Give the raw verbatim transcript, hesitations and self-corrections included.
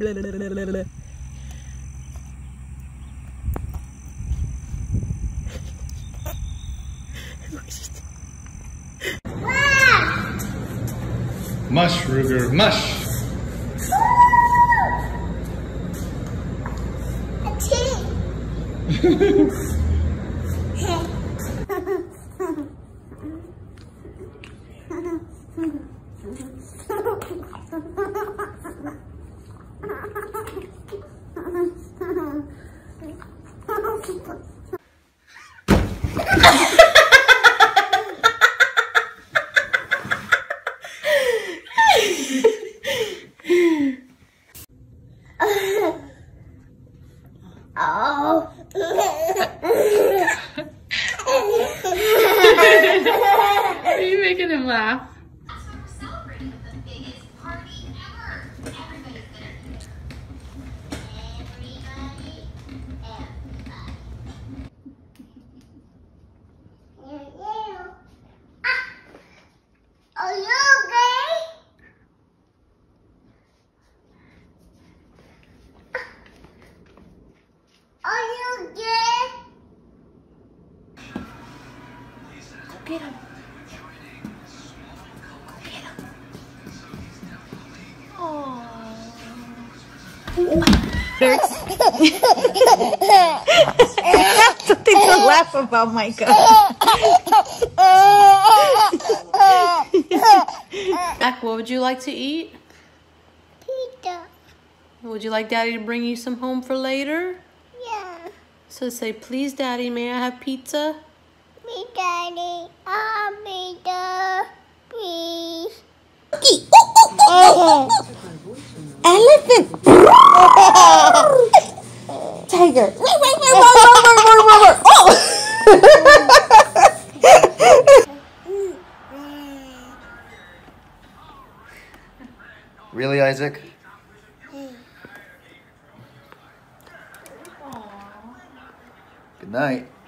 blah. Mush, Ruger, mush! A tea! Are you making him laugh? That's why we're celebrating the biggest party ever. Everybody's there. Everybody, everybody. Ah. Are you okay? Are you good? Go get him. That's something to laugh about, Micah. Mac, what would you like to eat? Pizza. Would you like Daddy to bring you some home for later? Yeah. So say, please, Daddy, may I have pizza? Please, Daddy, I have pizza, please. Cookie. Oh. Elephant. Tiger. Really, Isaac? Good night.